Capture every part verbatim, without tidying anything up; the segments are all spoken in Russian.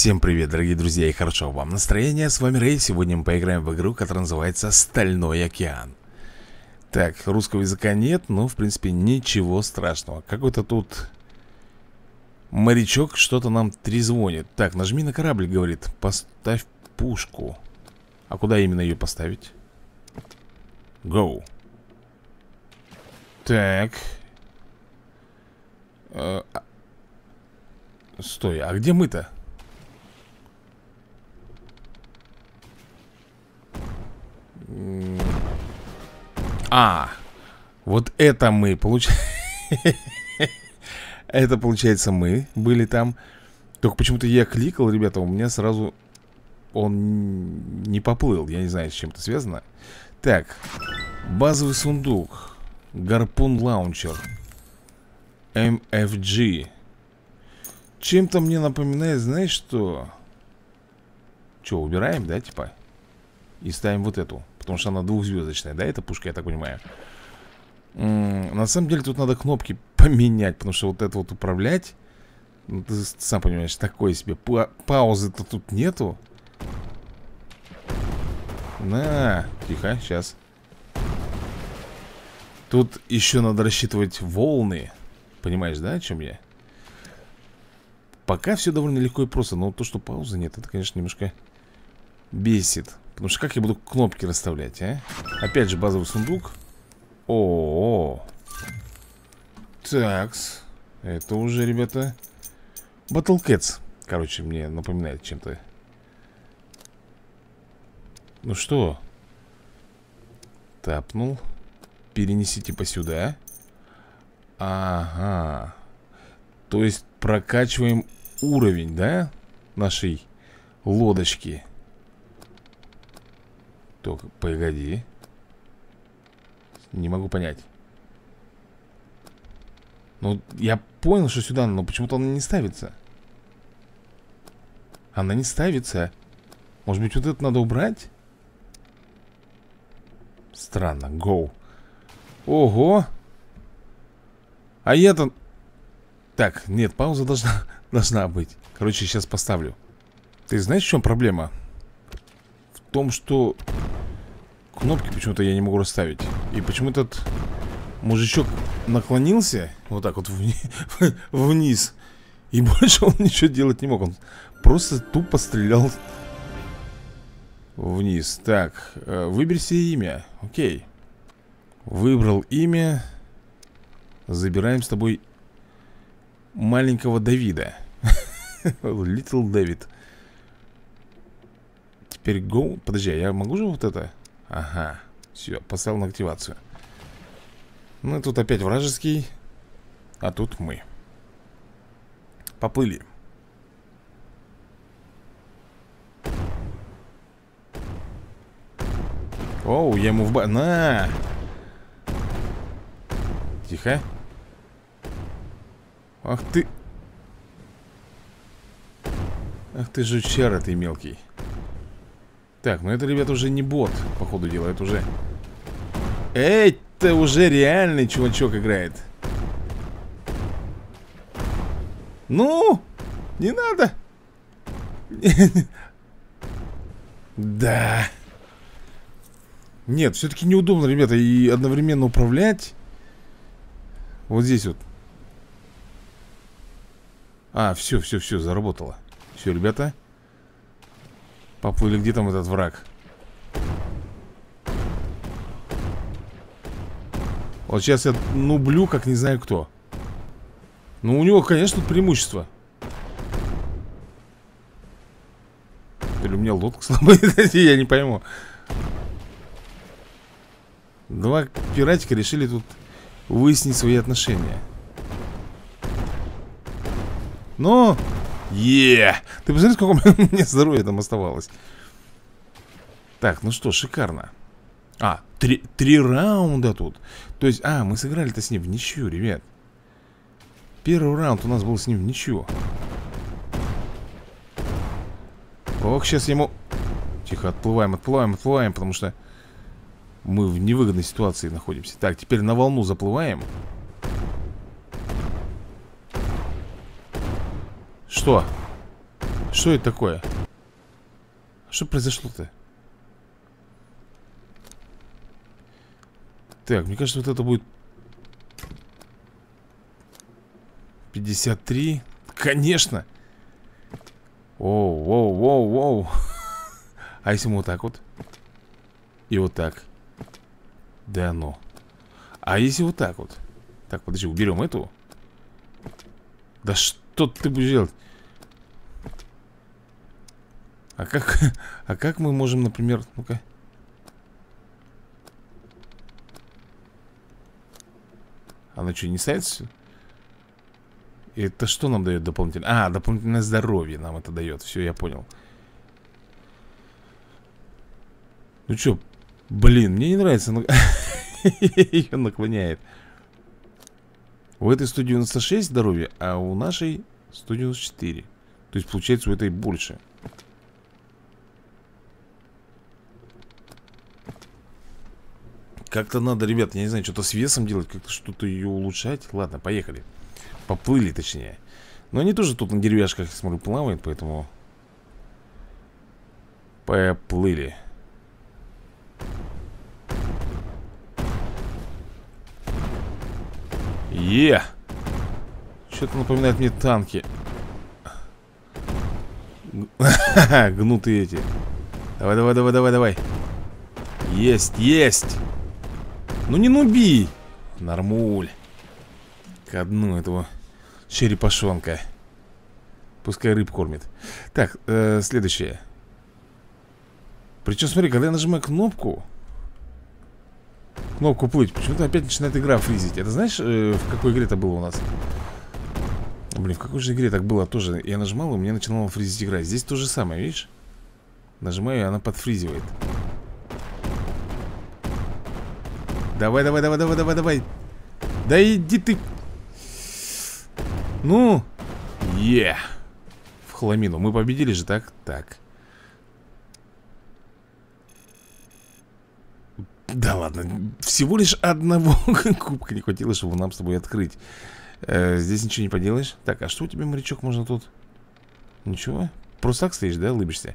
Всем привет, дорогие друзья, и хорошо вам настроение. С вами Рэй, сегодня мы поиграем в игру, которая называется Стальной океан. Так, русского языка нет, но, в принципе, ничего страшного. Какой-то тут морячок что-то нам трезвонит. Так, нажми на корабль, говорит, поставь пушку. А куда именно ее поставить? Go. Так. Э, а... Стой, а где мы-то? А, вот это мы получается. Это получается мы были там. Только почему-то я кликал, ребята, у меня сразу он не поплыл. Я не знаю, с чем это связано. Так, базовый сундук. Гарпун лаунчер. эм эф джи. Чем-то мне напоминает, знаешь что? Че, убираем, да, типа? И ставим вот эту. Потому что она двухзвездочная, да, эта пушка, я так понимаю. М-м, На самом деле тут надо кнопки поменять. Потому что вот это вот управлять, ну, ты сам понимаешь, такое себе. па- Паузы-то тут нету. На, тихо, сейчас. Тут еще надо рассчитывать волны. Понимаешь, да, о чем я? Пока все довольно легко и просто. Но то, что паузы нет, это, конечно, немножко бесит. Потому что как я буду кнопки расставлять, а? Опять же базовый сундук. О-о-о. Такс. Это уже, ребята, battle cats. Короче, мне напоминает чем-то. Ну что? Тапнул. Перенеси типа сюда. Ага. То есть прокачиваем уровень, да? Нашей лодочки. Только, погоди. Не могу понять. Ну, я понял, что сюда, но почему-то она не ставится. Она не ставится. Может быть, вот это надо убрать? Странно, go. Ого. А я-то... Так, нет, пауза должна, должна быть. Короче, сейчас поставлю. Ты знаешь, в чем проблема? В том, что... Кнопки почему-то я не могу расставить. И почему этот мужичок наклонился вот так вот вниз, вниз. И больше он ничего делать не мог. Он просто тупо стрелял вниз. Так, выбери себе имя. Окей. Выбрал имя. Забираем с тобой маленького Давида. Little David. Теперь go. Подожди, я могу же вот это... Ага, все, поставил на активацию. Ну и тут опять вражеский. А тут мы. Поплыли. Оу, я ему в ба... На! Тихо. Ах ты. Ах ты жучара ты мелкий. Так, ну это, ребята, уже не бот, по ходу дела, это уже... Эй, это уже реальный чувачок играет. Ну, не надо. Да. Нет, все-таки неудобно, ребята, и одновременно управлять. Вот здесь вот. А, все, все, все, заработало. Все, ребята. Поплыли, где там этот враг? Вот сейчас я нублю, как не знаю кто. Ну, у него, конечно, преимущество. Или у меня лодка слабая, я не пойму. Два пиратика решили тут выяснить свои отношения. Но... Еее! Ты посмотри, сколько у меня здоровья там оставалось. Так, ну что, шикарно. А, три, три раунда тут. То есть, а, мы сыграли-то с ним в ничью, ребят. Первый раунд у нас был с ним в ничью. Ох, сейчас ему... Тихо, отплываем, отплываем, отплываем, потому что мы в невыгодной ситуации находимся. Так, теперь на волну заплываем. Что? Что это такое? Что произошло-то? Так, мне кажется, вот это будет пятьдесят три. Конечно. Оу, оу, оу, оу. А если мы вот так вот? И вот так. Да ну. А если вот так вот? Так, подожди, уберем эту. Да что ты будешь делать? А как, а как мы можем, например... Ну-ка. Она что, не ставится? Это что нам дает дополнительно? А, дополнительное здоровье нам это дает. Все, я понял. Ну что, блин, мне не нравится. Ее наклоняет. У этой сто девяносто шесть здоровья, а у нашей сто девяносто четыре. То есть получается у этой больше. Как-то надо, ребят, я не знаю, что-то с весом делать, как-то что-то ее улучшать. Ладно, поехали. Поплыли, точнее. Но они тоже тут на деревяшках, смотрю, плавают, поэтому... Поплыли. Е! Что-то напоминает мне танки. Гнутые эти. Давай, давай, давай, давай, давай. Есть, есть! Ну не нуби! Нормуль. Ко дну этого черепашонка. Пускай рыб кормит. Так, э, следующее. Причем, смотри, когда я нажимаю кнопку Кнопку плыть, почему-то опять начинает игра фризить. Это знаешь, э, в какой игре это было у нас? Блин, в какой же игре так было тоже? Я нажимал, и мне начинала фризить игра. Здесь то же самое, видишь? Нажимаю, и она подфризивает. Давай, давай, давай, давай, давай, давай. Да иди ты. Ну, е, yeah. В хламину, мы победили же, так? Так. Да ладно, всего лишь одного кубка не хватило, чтобы нам с тобой открыть. э, Здесь ничего не поделаешь. Так, а что у тебя, морячок, можно тут? Ничего? Просто так стоишь, да, улыбишься?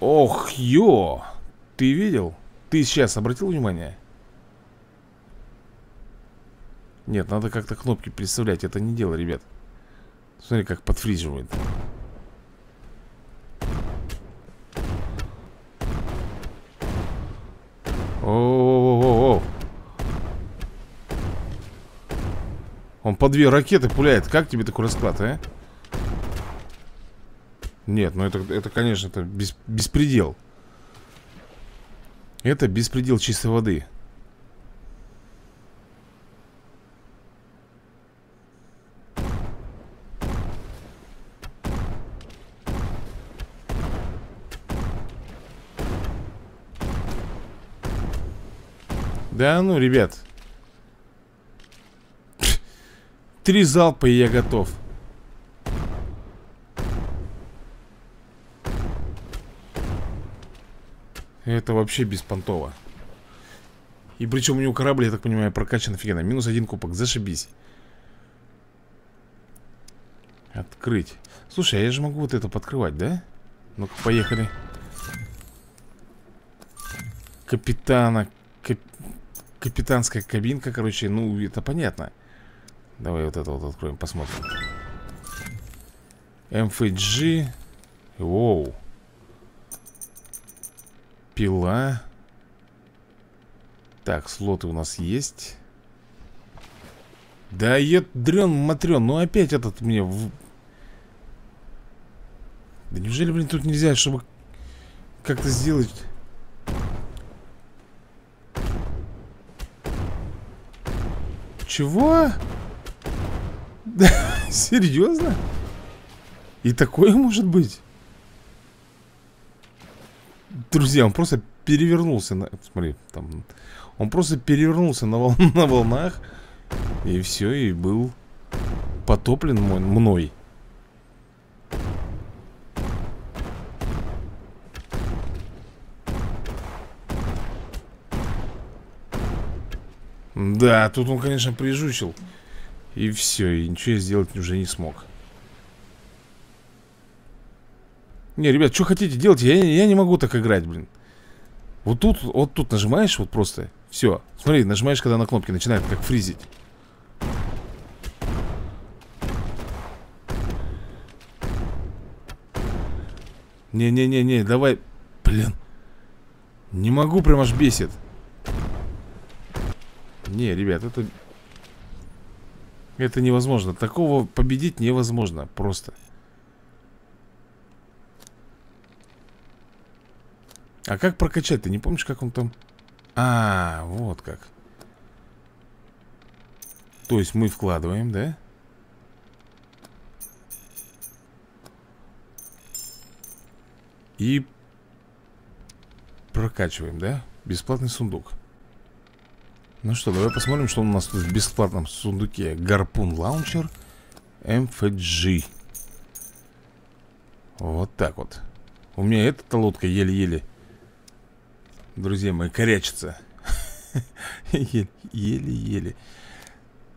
Ох, ё. Ты видел? Ты сейчас обратил внимание? Нет, надо как-то кнопки представлять. Это не дело, ребят. Смотри, как подфризивает. О-о-о-о-о. Он по две ракеты пуляет. Как тебе такой расклад, а? Нет, ну это, это конечно, это бес, беспредел. Это беспредел чистой воды. Да ну, ребят. Три залпа, и я готов. Это вообще беспонтово. И причем у него корабль, я так понимаю, прокачан офигенно. Минус один кубок, зашибись. Открыть. Слушай, а я же могу вот это подкрывать, да? Ну-ка, поехали. Капитана. Кап... Капитанская кабинка, короче, ну, это понятно. Давай вот это вот откроем, посмотрим. эм эф джи. Воу. Пила. Так, слоты у нас есть. Да ядрен матрен, ну опять этот мне в... Да неужели, блин, тут нельзя, чтобы как-то сделать... Чего? Да, серьезно? И такое может быть? Друзья, он просто перевернулся на... Смотри, там... Он просто перевернулся на, вол... на волнах. И все, и был потоплен мой... мной. Да, тут он, конечно, прижучил. И все, и ничего я сделать уже не смог. Не, ребят, что хотите делать? Я, я не могу так играть, блин. Вот тут, вот тут нажимаешь, вот просто. Все. Смотри, нажимаешь, когда на кнопки начинает как фризить. Не-не-не-не, давай. Блин. Не могу, прям аж бесит. Не, ребят, это... Это невозможно. Такого победить невозможно. Просто. А как прокачать? Ты не помнишь, как он там... А, вот как. То есть мы вкладываем, да? И... Прокачиваем, да? Бесплатный сундук. Ну что, давай посмотрим, что у нас тут в бесплатном сундуке. Гарпун лаунчер эм эф джи. Вот так вот. У меня эта лодка еле-еле, друзья мои, корячится. Еле-еле.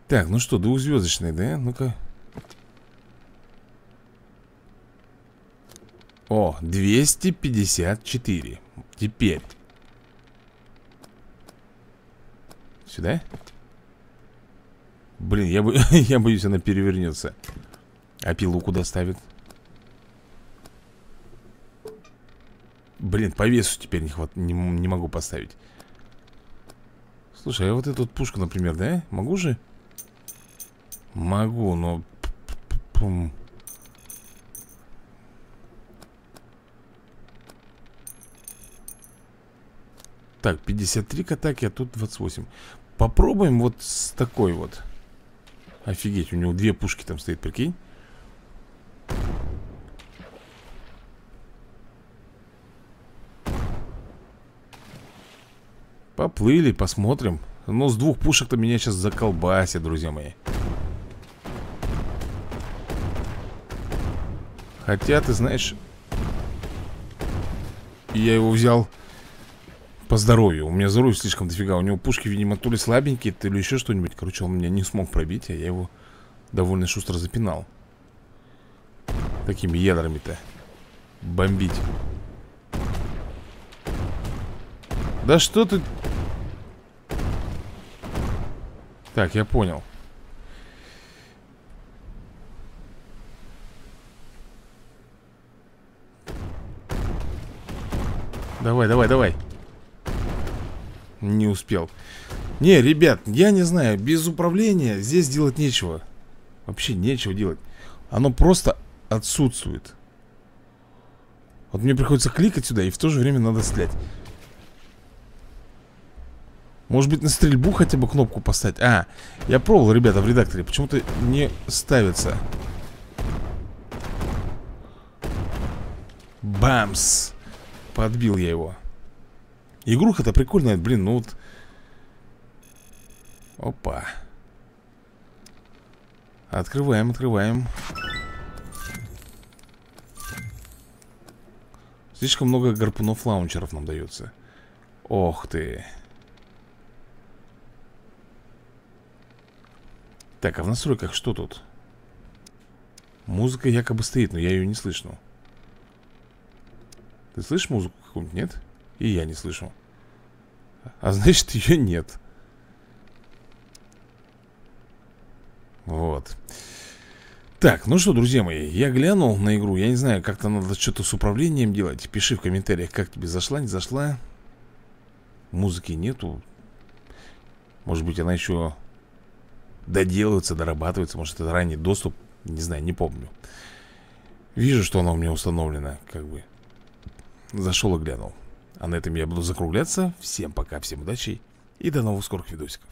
Так, ну что, двухзвездочный, да? Ну-ка. О, двести пятьдесят четыре. Теперь сюда. Блин, я, бо... я боюсь, она перевернется. А пилу куда ставит? Блин, по весу теперь не, хват... не, не могу поставить. Слушай, а вот эту вот пушку, например, да? Могу же? Могу, но... Пум. Так, пятьдесят три к атаке, а тут двадцать восемь. Попробуем вот с такой вот. Офигеть, у него две пушки там стоит, прикинь. Поплыли, посмотрим. Но с двух пушек-то меня сейчас заколбасит, друзья мои. Хотя, ты знаешь, я его взял... По здоровью, у меня здоровья слишком дофига. У него пушки, видимо, то ли слабенькие, то ли еще что-нибудь. Короче, он меня не смог пробить, а я его довольно шустро запинал. Такими ядрами-то бомбить. Да что ты... Так, я понял. Давай, давай, давай. Не успел. Не, ребят, я не знаю, без управления здесь делать нечего. Вообще нечего делать. Оно просто отсутствует. Вот мне приходится кликать сюда, и в то же время надо стрелять. Может быть, на стрельбу хотя бы кнопку поставить. А, я пробовал, ребята, в редакторе. Почему-то не ставится. Бамс. Подбил я его. Игруха-то прикольная, блин, ну вот. Опа. Открываем, открываем. Слишком много гарпунов-лаунчеров нам дается. Ох ты. Так, а в настройках что тут? Музыка якобы стоит, но я ее не слышу. Ты слышишь музыку какую-нибудь, нет? И я не слышу. А значит, ее нет. Вот. Так, ну что, друзья мои, я глянул на игру. Я не знаю, как-то надо что-то с управлением делать. Пиши в комментариях, как тебе зашла, не зашла. Музыки нету. Может быть, она еще доделывается, дорабатывается. Может, это ранний доступ. Не знаю, не помню. Вижу, что она у меня установлена, как бы. Зашел и глянул. А на этом я буду закругляться. Всем пока, всем удачи и до новых скорых видосиков.